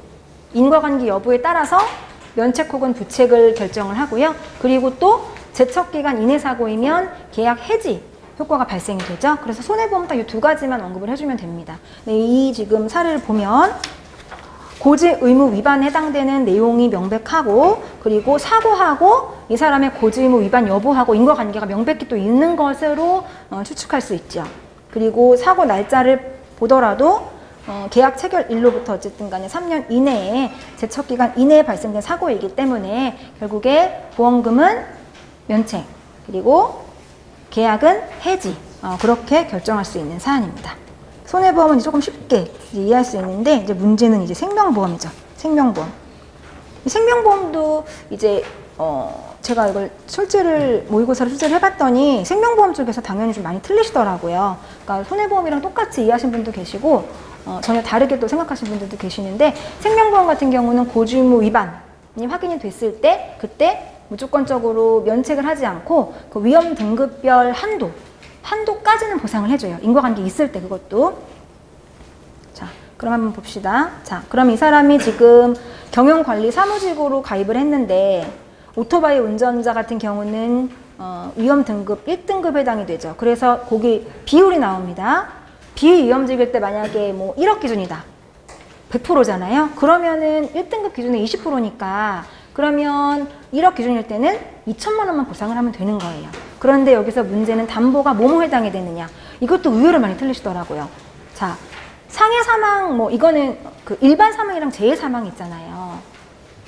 인과관계 여부에 따라서 면책 혹은 부책을 결정을 하고요. 그리고 또 제척기간 이내 사고이면 계약 해지 효과가 발생이 되죠. 그래서 손해보험 딱 이 두 가지만 언급을 해주면 됩니다. 네, 이 지금 사례를 보면 고지의무 위반에 해당되는 내용이 명백하고, 그리고 사고하고 이 사람의 고지의무 위반 여부하고 인과관계가 명백히 또 있는 것으로 어, 추측할 수 있죠. 그리고 사고 날짜를 보더라도 어, 계약 체결일로부터 어쨌든 간에 삼 년 이내에 제척기간 이내에 발생된 사고이기 때문에 결국에 보험금은 면책, 그리고 계약은 해지, 어, 그렇게 결정할 수 있는 사안입니다. 손해보험은 조금 쉽게 이해할 수 있는데, 이제 문제는 이제 생명보험이죠. 생명보험. 이 생명보험도 이제 어, 제가 이걸 출제를, 모의고사를 출제를 해봤더니 생명보험 쪽에서 당연히 좀 많이 틀리시더라고요. 그러니까 손해보험이랑 똑같이 이해하신 분도 계시고 어, 전혀 다르게 또 생각하시는 분들도 계시는데, 생명보험 같은 경우는 고주의무 위반이 확인이 됐을 때 그때 무조건적으로 면책을 하지 않고 그 위험 등급별 한도, 한도까지는 보상을 해줘요. 인과관계 있을 때 그것도. 자, 그럼 한번 봅시다. 자, 그럼 이 사람이 지금 경영관리사무직으로 가입을 했는데 오토바이 운전자 같은 경우는 어, 위험 등급 일 등급에 해당이 되죠. 그래서 거기 비율이 나옵니다. 비위험직일 때 만약에 뭐 일억 기준이다. 백 퍼센트잖아요. 그러면은 일 등급 기준에 이십 퍼센트니까 그러면 일억 기준일 때는 이천만 원만 보상을 하면 되는 거예요. 그런데 여기서 문제는 담보가 뭐뭐 해당이 되느냐. 이것도 의외로 많이 틀리시더라고요. 자, 상해 사망, 뭐 이거는 그 일반 사망이랑 재해 사망이 있잖아요.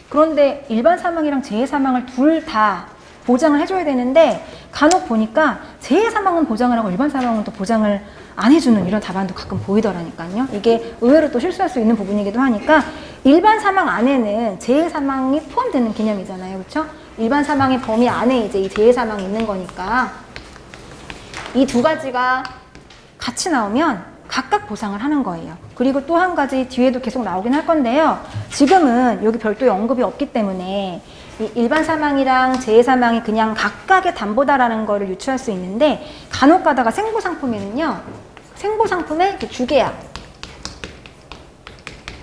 그런데 일반 사망이랑 재해 사망을 둘 다 보장을 해줘야 되는데, 간혹 보니까 재해 사망은 보장을 하고 일반 사망은 또 보장을 안 해주는 이런 답안도 가끔 보이더라니까요. 이게 의외로 또 실수할 수 있는 부분이기도 하니까, 일반 사망 안에는 재해 사망이 포함되는 개념이잖아요. 그렇죠? 일반 사망의 범위 안에 이제 이 재해 사망이 있는 거니까 이 두 가지가 같이 나오면 각각 보상을 하는 거예요. 그리고 또 한 가지 뒤에도 계속 나오긴 할 건데요. 지금은 여기 별도의 언급이 없기 때문에 이 일반 사망이랑 재해 사망이 그냥 각각의 담보다라는 거를 유추할 수 있는데, 간혹 가다가 생보 상품에는요, 생보 상품의 그 주계약,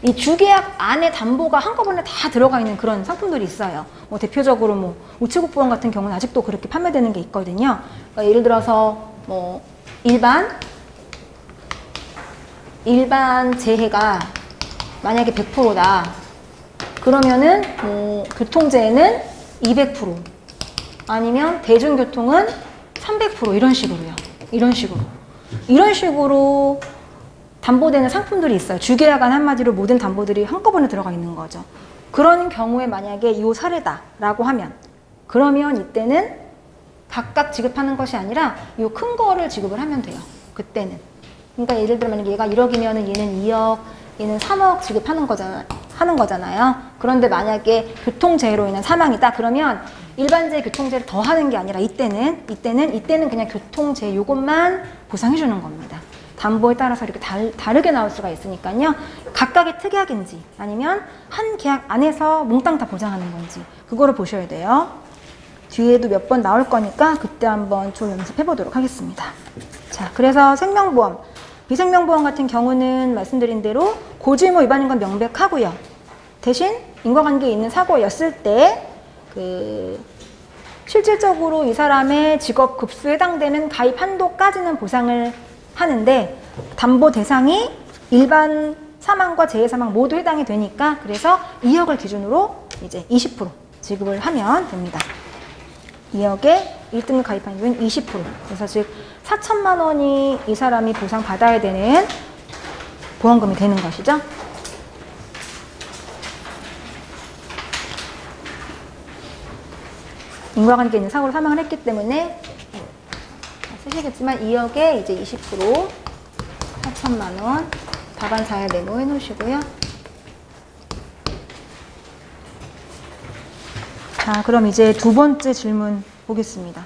이 주계약 안에 담보가 한꺼번에 다 들어가 있는 그런 상품들이 있어요. 뭐 대표적으로 뭐 우체국 보험 같은 경우는 아직도 그렇게 판매되는 게 있거든요. 그러니까 예를 들어서 뭐 일반 일반 재해가 만약에 백 퍼센트다. 그러면은 뭐 교통재해는 이백 퍼센트, 아니면 대중교통은 삼백 퍼센트, 이런 식으로요. 이런 식으로. 이런 식으로 담보되는 상품들이 있어요. 주계약안 한마디로 모든 담보들이 한꺼번에 들어가 있는 거죠. 그런 경우에 만약에 이 사례다라고 하면, 그러면 이때는 각각 지급하는 것이 아니라 이 큰 거를 지급을 하면 돼요. 그때는. 그러니까 예를 들면 만약에 얘가 일억이면은 얘는 이억, 얘는 삼억 지급하는 거잖아요. 하는 거잖아요. 그런데 만약에 교통재해로 인한 사망이다. 그러면 일반재해, 교통재해를 더 하는 게 아니라 이때는 이때는 이때는 그냥 교통재해 요것만 보상해 주는 겁니다. 담보에 따라서 이렇게 달, 다르게 나올 수가 있으니까요. 각각의 특약인지 아니면 한 계약 안에서 몽땅 다 보장하는 건지 그거를 보셔야 돼요. 뒤에도 몇 번 나올 거니까 그때 한번 좀 연습해 보도록 하겠습니다. 자, 그래서 생명보험, 비생명보험 같은 경우는 말씀드린 대로 고주의무 위반인 건 명백하고요. 대신 인과관계에 있는 사고였을 때 그 실질적으로 이 사람의 직업 급수에 해당되는 가입 한도까지는 보상을 하는데, 담보 대상이 일반 사망과 재해 사망 모두 해당이 되니까 그래서 이억을 기준으로 이제 이십 퍼센트 지급을 하면 됩니다. 이억에 일 등급 가입한 이유는 이십 퍼센트. 그래서 즉 사천만 원이 이 사람이 보상받아야 되는 보험금이 되는 것이죠. 인과관계 있는 사고로 사망을 했기 때문에 쓰시겠지만 이억에 이제 이십 퍼센트, 사천만 원, 답안 잘 메모해 놓으시고요. 자, 그럼 이제 두 번째 질문 보겠습니다.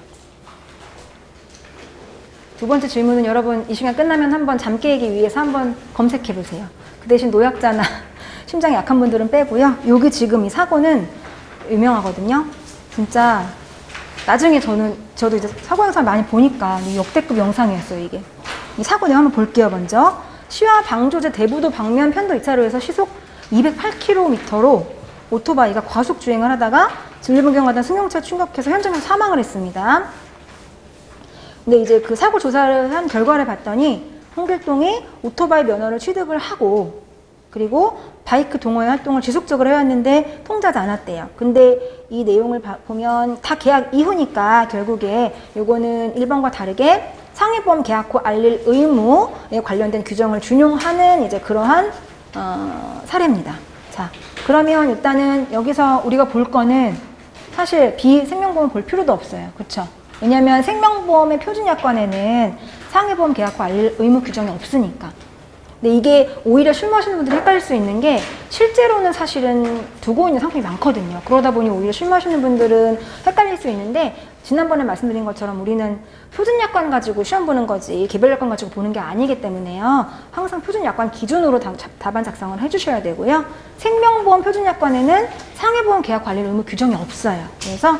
두 번째 질문은 여러분 이 시간 끝나면 한번 잠 깨기 위해서 한번 검색해 보세요. 그 대신 노약자나 심장이 약한 분들은 빼고요. 여기 지금 이 사고는 유명하거든요. 진짜 나중에 저는 저도 이제 사고 영상 많이 보니까 이 역대급 영상이었어요. 이게 이 사고 내용 한번 볼게요. 먼저 시와 방조제 대부도 방면 편도 이 차로에서 시속 이백팔 킬로미터로 오토바이가 과속 주행을 하다가 진리분경하던 승용차 충격해서 현장에서 사망을 했습니다. 근데 이제 그 사고 조사를 한 결과를 봤더니 홍길동이 오토바이 면허를 취득을 하고 그리고 바이크 동호회 활동을 지속적으로 해왔는데 통제하지 않았대요. 근데 이 내용을 보면 다 계약 이후니까 결국에 요거는 일 번과 다르게 상해보험 계약 후 알릴 의무에 관련된 규정을 준용하는 이제 그러한 어, 사례입니다. 자, 그러면 일단은 여기서 우리가 볼 거는 사실 비생명보험 볼 필요도 없어요. 그렇죠? 왜냐하면 생명보험의 표준약관에는 상해보험 계약 후 알릴 의무 규정이 없으니까. 근데 이게 오히려 술 마시는 분들이 헷갈릴 수 있는 게 실제로는 사실은 두고 있는 상품이 많거든요. 그러다 보니 오히려 술 마시는 분들은 헷갈릴 수 있는데, 지난번에 말씀드린 것처럼 우리는 표준약관 가지고 시험 보는 거지 개별약관 가지고 보는 게 아니기 때문에요. 항상 표준약관 기준으로 다, 답안 작성을 해주셔야 되고요. 생명보험 표준약관에는 상해보험 계약 관리 의무 규정이 없어요. 그래서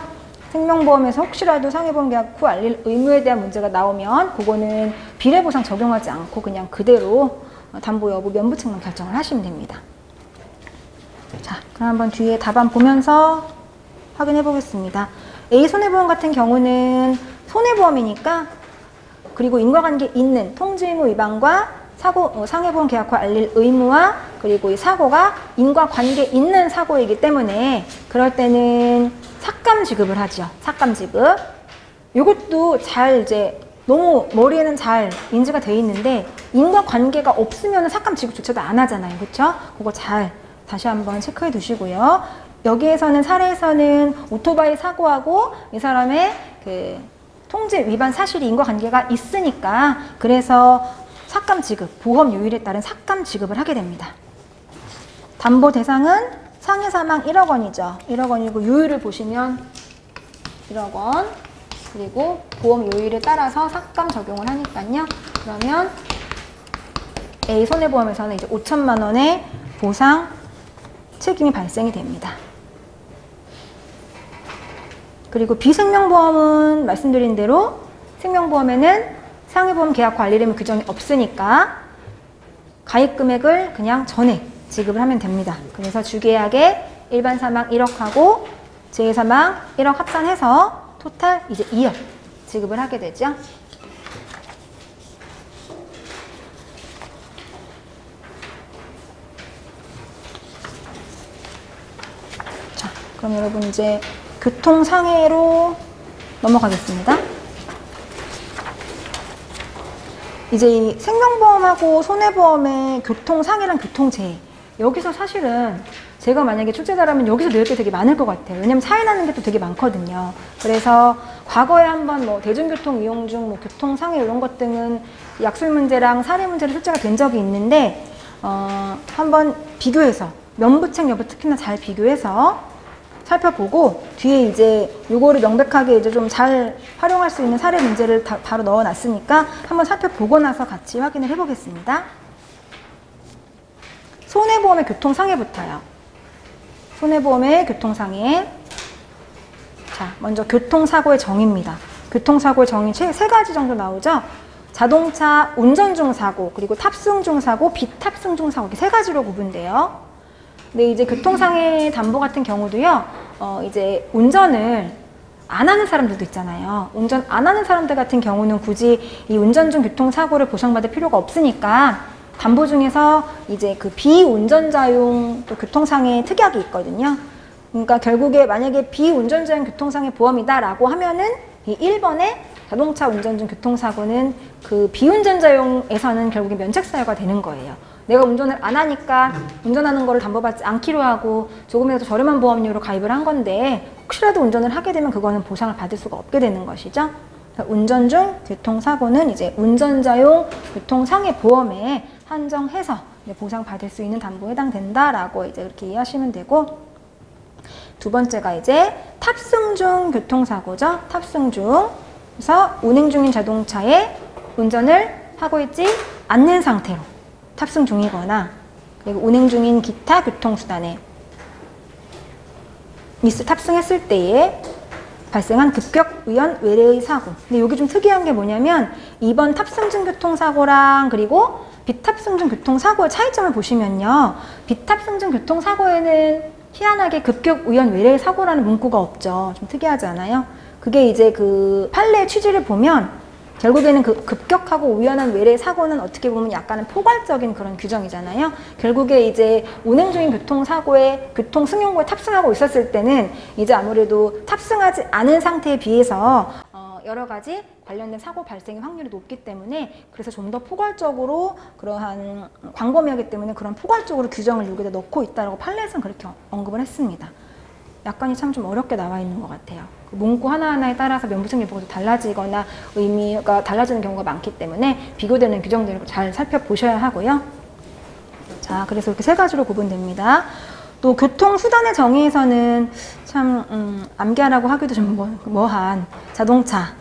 생명보험에서 혹시라도 상해보험 계약 후 알릴 의무에 대한 문제가 나오면 그거는 비례보상 적용하지 않고 그냥 그대로 담보 여부 면부책만 결정을 하시면 됩니다. 자, 그럼 한번 뒤에 답안 보면서 확인해 보겠습니다. A 손해보험 같은 경우는 손해보험이니까, 그리고 인과관계 있는 통지의무 위반과 사고 어, 상해보험 계약 후 알릴 의무와, 그리고 이 사고가 인과관계 있는 사고이기 때문에 그럴 때는 삭감 지급을 하죠. 삭감 지급. 이것도 잘 이제 너무 머리에는 잘 인지가 돼 있는데 인과관계가 없으면 삭감 지급조차도 안 하잖아요. 그렇죠? 그거 잘 다시 한번 체크해 두시고요. 여기에서는 사례에서는 오토바이 사고하고 이 사람의 그 통제 위반 사실이 인과관계가 있으니까 그래서 삭감 지급, 보험 요율에 따른 삭감 지급을 하게 됩니다. 담보 대상은 상해 사망 일억 원이죠. 일억 원이고 요율을 보시면 일억 원, 그리고 보험 요율에 따라서 삭감 적용을 하니까요. 그러면 A 손해보험에서는 이제 오천만 원의 보상 책임이 발생이 됩니다. 그리고 비생명보험은 말씀드린 대로 생명보험에는 상해보험 계약 관리의무 규정이 없으니까 가입금액을 그냥 전액 지급을 하면 됩니다. 그래서 주계약에 일반 사망 일억하고 재해 사망 일억 합산해서 토탈 이제 이억 지급을 하게 되죠. 자, 그럼 여러분 이제 교통상해로 넘어가겠습니다. 이제 이 생명보험하고 손해보험의 교통상해랑 교통재해, 여기서 사실은 제가 만약에 출제자라면 여기서 낼 게 되게 많을 것 같아요. 왜냐면 사회 나는 게 또 되게 많거든요. 그래서 과거에 한번 뭐 대중교통 이용 중 뭐 교통상해 이런 것 등은 약술 문제랑 사례 문제로 출제가 된 적이 있는데, 어, 한번 비교해서 면부책 여부 특히나 잘 비교해서 살펴보고 뒤에 이제 요거를 명백하게 이제 좀 잘 활용할 수 있는 사례 문제를 다, 바로 넣어놨으니까 한번 살펴보고 나서 같이 확인을 해보겠습니다. 손해보험의 교통상해부터요. 손해보험의 교통상해. 자, 먼저 교통사고의 정의입니다. 교통사고의 정의 세 가지 정도 나오죠. 자동차 운전 중 사고, 그리고 탑승 중 사고, 비탑승 중 사고, 이렇게 세 가지로 구분돼요. 근데 이제 교통상해 담보 같은 경우도요, 어, 이제 운전을 안 하는 사람들도 있잖아요. 운전 안 하는 사람들 같은 경우는 굳이 이 운전 중 교통사고를 보상받을 필요가 없으니까 담보 중에서 이제 그 비운전자용 또 교통상해 특약이 있거든요. 그러니까 결국에 만약에 비운전자용 교통상해 보험이다라고 하면은 이 일 번에 자동차 운전 중 교통사고는 그 비운전자용에서는 결국에 면책 사유가 되는 거예요. 내가 운전을 안 하니까 운전하는 거를 담보받지 않기로 하고 조금이라도 저렴한 보험료로 가입을 한 건데 혹시라도 운전을 하게 되면 그거는 보상을 받을 수가 없게 되는 것이죠. 운전 중 교통사고는 이제 운전자용 교통상해보험에 한정해서 보상받을 수 있는 담보에 해당된다라고 이제 그렇게 이해하시면 되고, 두 번째가 이제 탑승 중 교통사고죠. 탑승 중. 그래서 운행 중인 자동차에 운전을 하고 있지 않는 상태로 탑승 중이거나, 그리고 운행 중인 기타 교통수단에 탑승했을 때에 발생한 급격 우연 외래의 사고. 근데 여기 좀 특이한 게 뭐냐면 이번 탑승 중 교통사고랑 그리고 비탑승 중 교통사고의 차이점을 보시면요, 비탑승 중 교통사고에는 희한하게 급격 우연 외래의 사고라는 문구가 없죠. 좀 특이하지 않아요? 그게 이제 그 판례의 취지를 보면 결국에는 그 급격하고 우연한 외래의 사고는 어떻게 보면 약간은 포괄적인 그런 규정이잖아요. 결국에 이제 운행 중인 교통사고에, 교통승용구에 탑승하고 있었을 때는 이제 아무래도 탑승하지 않은 상태에 비해서 여러 가지 관련된 사고 발생의 확률이 높기 때문에, 그래서 좀 더 포괄적으로 그러한 광범위하기 때문에 그런 포괄적으로 규정을 여기다 넣고 있다라고 판례에서는 그렇게 언급을 했습니다. 약관이 참 좀 어렵게 나와 있는 것 같아요. 그 문구 하나하나에 따라서 면부책 여부가 달라지거나 의미가 달라지는 경우가 많기 때문에 비교되는 규정들을 잘 살펴보셔야 하고요. 자, 그래서 이렇게 세 가지로 구분됩니다. 또 교통수단의 정의에서는 참 음, 암기하라고 하기도 좀 뭐한 자동차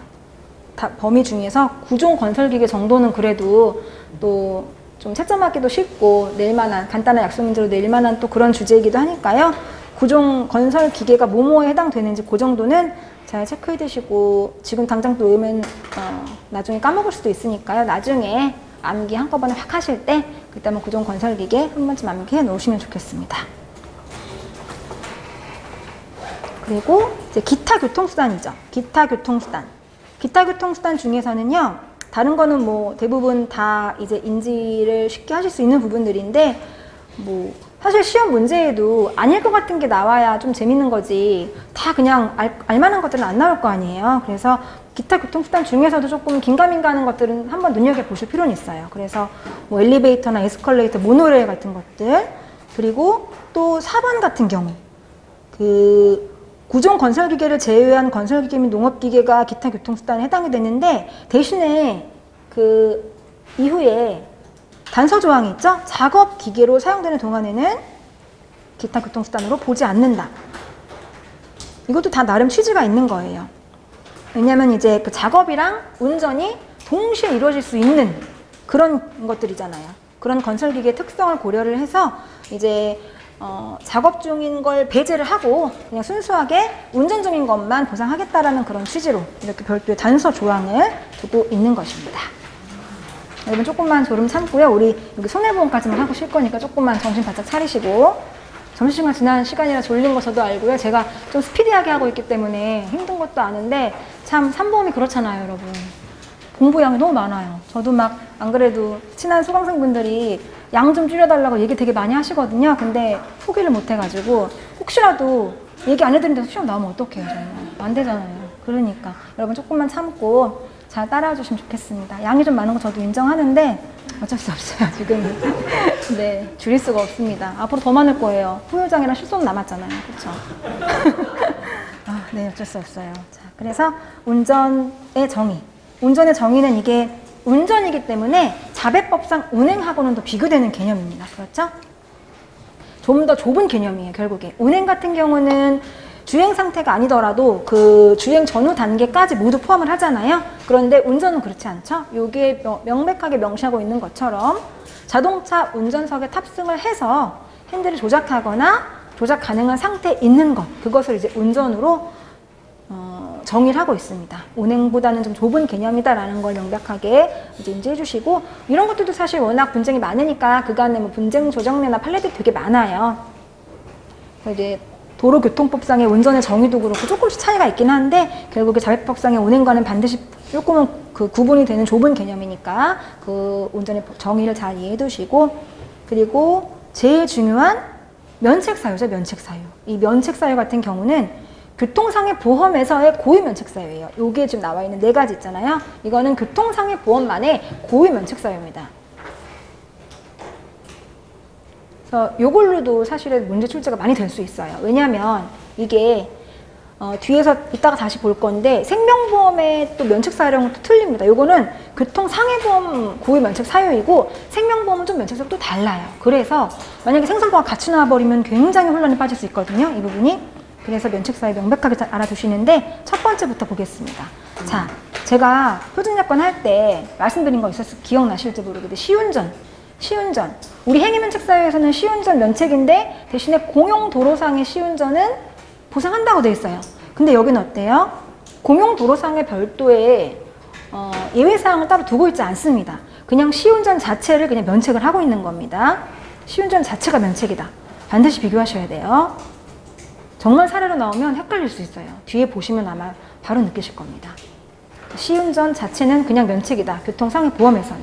다 범위 중에서 구종 건설기계 정도는 그래도 또 좀 채점하기도 쉽고 낼만한 간단한 약속문제로 낼만한 또 그런 주제이기도 하니까요. 구종 건설 기계가 뭐뭐에 해당되는지 그 정도는 잘 체크해 두시고, 지금 당장 또 외우면 어, 나중에 까먹을 수도 있으니까요. 나중에 암기 한꺼번에 확 하실 때 그때 한번 구종 건설 기계 한 번쯤 암기해 놓으시면 좋겠습니다. 그리고 이제 기타 교통수단이죠. 기타 교통수단. 기타 교통수단 중에서는요. 다른 거는 뭐 대부분 다 이제 인지를 쉽게 하실 수 있는 부분들인데, 뭐 사실 시험 문제에도 아닐 것 같은 게 나와야 좀 재밌는 거지 다 그냥 알, 알만한 것들은 안 나올 거 아니에요. 그래서 기타 교통수단 중에서도 조금 긴가민가 하는 것들은 한번 눈여겨보실 필요는 있어요. 그래서 뭐 엘리베이터나 에스컬레이터, 모노레일 같은 것들, 그리고 또 사 번 같은 경우 그 구종 건설기계를 제외한 건설기계 및 농업기계가 기타 교통수단에 해당이 되는데, 대신에 그 이후에 단서 조항이 있죠? 작업기계로 사용되는 동안에는 기타 교통수단으로 보지 않는다. 이것도 다 나름 취지가 있는 거예요. 왜냐하면 이제 그 작업이랑 운전이 동시에 이루어질 수 있는 그런 것들이잖아요. 그런 건설기계의 특성을 고려를 해서 이제 어, 작업 중인 걸 배제를 하고 그냥 순수하게 운전 중인 것만 보상하겠다라는 그런 취지로 이렇게 별도의 단서 조항을 두고 있는 것입니다. 여러분 조금만 졸음 참고요. 우리 여기 손해보험까지만 하고 쉴 거니까 조금만 정신 바짝 차리시고, 점심시간 지난 시간이라 졸린 거 저도 알고요. 제가 좀 스피디하게 하고 있기 때문에 힘든 것도 아는데 참 산보험이 그렇잖아요, 여러분. 공부량이 너무 많아요. 저도 막 안 그래도 친한 수강생분들이 양 좀 줄여달라고 얘기 되게 많이 하시거든요. 근데 포기를 못 해가지고 혹시라도 얘기 안 해드린데도 시험 나오면 어떡해요, 정말. 안 되잖아요. 그러니까 여러분 조금만 참고 잘 따라와 주시면 좋겠습니다. 양이 좀 많은 거 저도 인정하는데 어쩔 수 없어요, 지금. 네, 줄일 수가 없습니다. 앞으로 더 많을 거예요. 후유장애랑 실손 남았잖아요, 그렇죠? 아, 네, 어쩔 수 없어요. 자, 그래서 운전의 정의. 운전의 정의는 이게 운전이기 때문에 자배법상 운행하고는 더 비교되는 개념입니다. 그렇죠? 좀 더 좁은 개념이에요, 결국에. 운행 같은 경우는 주행 상태가 아니더라도 그 주행 전후 단계까지 모두 포함을 하잖아요. 그런데 운전은 그렇지 않죠. 이게 명백하게 명시하고 있는 것처럼 자동차 운전석에 탑승을 해서 핸들을 조작하거나 조작 가능한 상태에 있는 것, 그것을 이제 운전으로 어, 정의를 하고 있습니다. 운행보다는 좀 좁은 개념이다라는 걸 명백하게 이제 인지해 주시고, 이런 것들도 사실 워낙 분쟁이 많으니까 그간에 뭐 분쟁 조정례나 판례들이 되게 많아요. 이제 도로교통법상의 운전의 정의도 그렇고 조금씩 차이가 있긴 한데, 결국에 자율법상의 운행과는 반드시 조금은 그 구분이 되는 좁은 개념이니까 그 운전의 정의를 잘 이해해 두시고, 그리고 제일 중요한 면책사유죠, 면책사유. 이 면책사유 같은 경우는 교통상해 보험에서의 고유 면책사유예요. 여기에 지금 나와 있는 네 가지 있잖아요. 이거는 교통상해 보험만의 고유 면책사유입니다. 그래서 요걸로도 사실은 문제 출제가 많이 될 수 있어요. 왜냐하면 이게 어, 뒤에서 이따가 다시 볼 건데 생명보험의 또 면책사유랑은 또 틀립니다. 요거는 교통상해보험 고유 면책사유이고 생명보험은 좀 면책사유가 또 달라요. 그래서 만약에 생선보가 같이 나와버리면 굉장히 혼란에 빠질 수 있거든요, 이 부분이. 그래서 면책사유 명백하게 잘 알아두시는데, 첫 번째부터 보겠습니다. 음. 자, 제가 표준약관 할 때 말씀드린 거 있었을, 기억나실지 모르겠는데, 시운전. 시운전. 우리 행위면책사유에서는 시운전 면책인데, 대신에 공용도로상의 시운전은 보상한다고 돼 있어요. 근데 여기는 어때요? 공용도로상의 별도의 어, 예외사항을 따로 두고 있지 않습니다. 그냥 시운전 자체를 그냥 면책을 하고 있는 겁니다. 시운전 자체가 면책이다. 반드시 비교하셔야 돼요. 정말 사례로 나오면 헷갈릴 수 있어요. 뒤에 보시면 아마 바로 느끼실 겁니다. 시운전 자체는 그냥 면책이다, 교통상해보험에서는.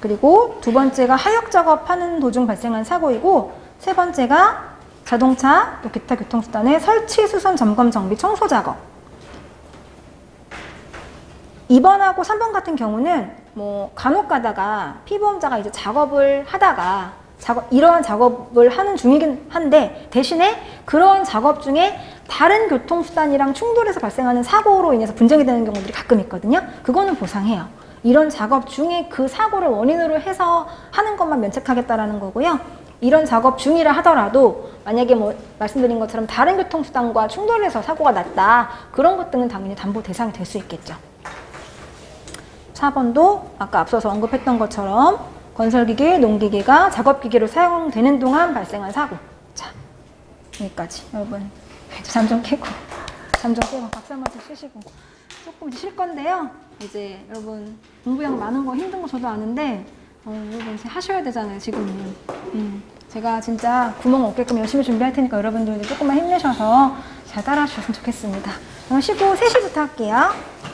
그리고 두 번째가 하역작업하는 도중 발생한 사고이고, 세 번째가 자동차 또 기타 교통수단의 설치, 수선, 점검, 정비, 청소작업. 이 번하고 삼 번 같은 경우는 뭐 간혹 가다가 피보험자가 이제 작업을 하다가 작업, 이러한 작업을 하는 중이긴 한데, 대신에 그런 작업 중에 다른 교통수단이랑 충돌해서 발생하는 사고로 인해서 분쟁이 되는 경우들이 가끔 있거든요. 그거는 보상해요. 이런 작업 중에 그 사고를 원인으로 해서 하는 것만 면책하겠다라는 거고요. 이런 작업 중이라 하더라도 만약에 뭐 말씀드린 것처럼 다른 교통수단과 충돌해서 사고가 났다, 그런 것들은 당연히 담보 대상이 될 수 있겠죠. 사 번도 아까 앞서서 언급했던 것처럼 건설기계, 농기계가 작업기계로 사용되는 동안 발생한 사고. 자, 여기까지. 여러분, 잠 좀 깨고, 잠 좀 깨고, 박수 한번 쉬시고. 조금 쉴 건데요. 이제 여러분, 공부량 많은 거 힘든 거 저도 아는데, 어, 여러분 이제 하셔야 되잖아요, 지금은. 음, 제가 진짜 구멍 없게끔 열심히 준비할 테니까 여러분들도 조금만 힘내셔서 잘 따라 주셨으면 좋겠습니다. 그럼 쉬고 세 시부터 할게요.